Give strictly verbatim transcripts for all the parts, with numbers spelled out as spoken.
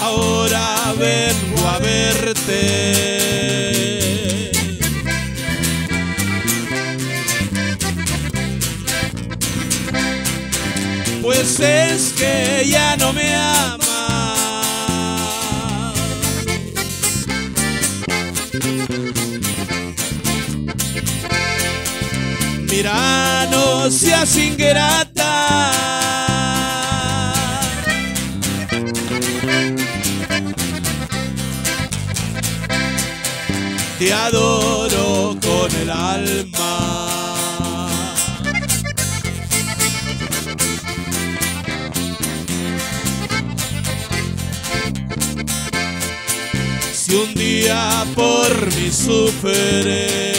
Ahora vengo a verte, pues es que ya no me amas. Mira, no seas ingrata, te adoro con el alma. Si un día por mí sufres,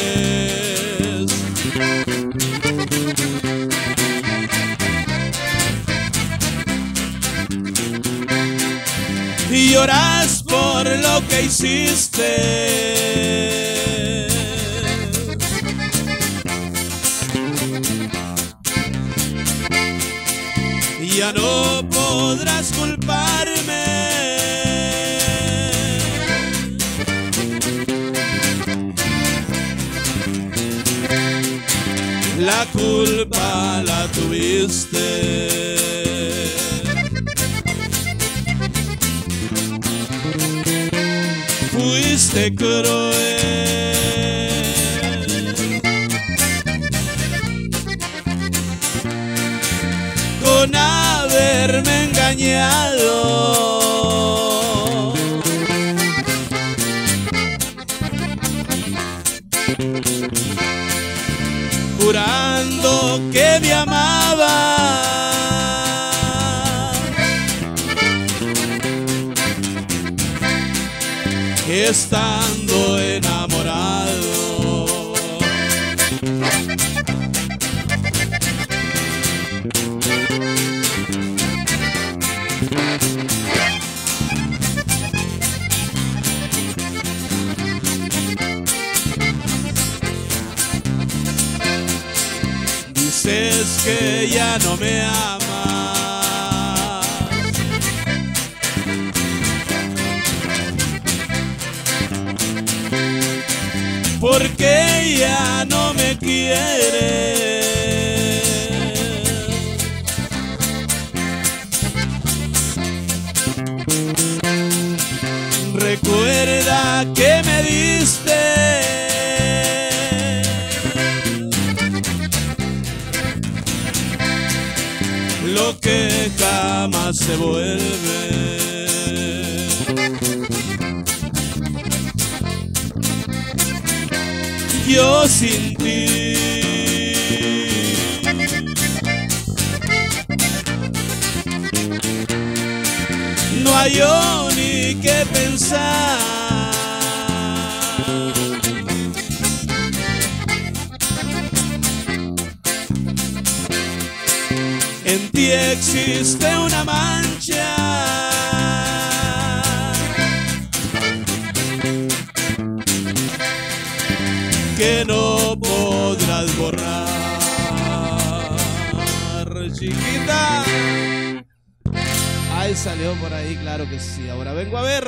y lloras por lo que hiciste, ya no podrás culparme. La culpa la tuviste. Fuiste cruel. Con haberme engañado, jurando que me amaba, estando enamorado. Dices que ya no me amas, porque ya no me quieres, recuerda que me diste lo que jamás se vuelve. Yo sin ti, no hay ni qué pensar. En ti existe una mancha, que no podrás borrar, chiquita. Ahí salió por ahí, claro que sí. Ahora vengo a ver.